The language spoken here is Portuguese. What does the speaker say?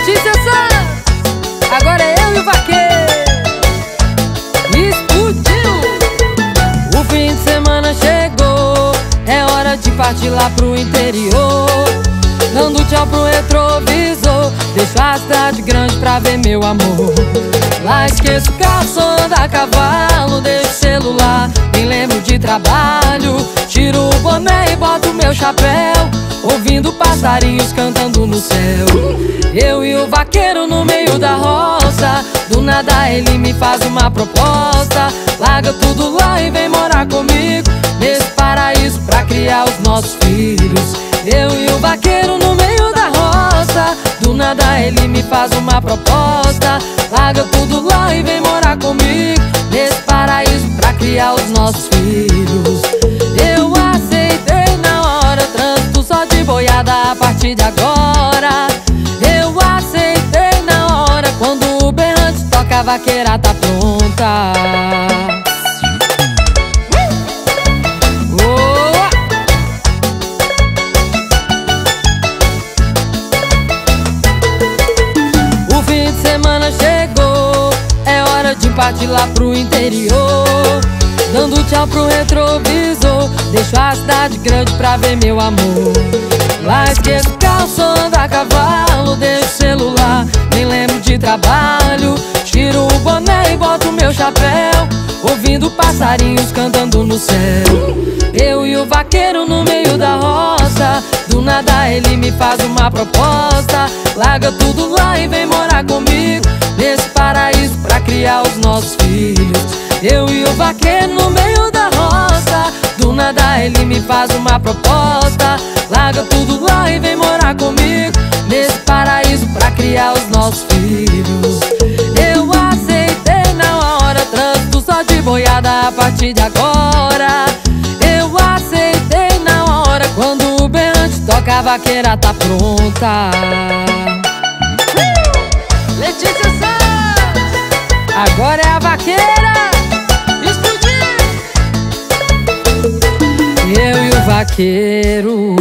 Letícia Santos. Agora é eu e o vaqueiro. Explodiu. O fim de semana chegou, é hora de partir lá pro interior. Dando tchau pro retrovisor, deixo a cidade grande pra ver meu amor. Lá esqueço o carro, só ando a cavalo, deixo o celular, nem lembro de trabalho. Tiro o boné e boto meu chapéu, ouvindo passarinhos cantando no céu. Eu e o vaqueiro no meio da roça, do nada ele me faz uma proposta. Larga tudo lá e vem morar comigo, nesse paraíso pra criar os nossos filhos. Eu e o vaqueiro no meio da roça, do nada ele me faz uma proposta. Larga tudo lá e vem morar comigo, nesse paraíso pra criar os nossos filhos. Eu aceitei na hora, trânsito só de boiada a partir de agora. Eu aceitei na hora, quando o berrante toca a vaqueira tá pronta. Chegou, é hora de partir lá pro interior. Dando tchau pro retrovisor, deixo a cidade grande pra ver meu amor. Lá esqueço o carro, só ando a cavalo, deixo o celular, nem lembro de trabalho. Tiro o boné e boto meu chapéu, ouvindo passarinhos cantando no céu. Eu e o vaqueiro no meio da roça, do nada ele me faz uma proposta. Larga tudo lá e vem morar comigo, nesse paraíso pra criar os nossos filhos. Eu e o vaqueiro no meio da roça, do nada ele me faz uma proposta. Larga tudo lá e vem morar comigo, nesse paraíso pra criar os nossos filhos. Eu aceitei na hora, trânsito só de boiada a partir de agora. Eu aceitei na hora, quando o berrante toca a vaqueira tá pronta. Letícia Santos. Agora é a vaqueira. Explodiu. Eu e o vaqueiro.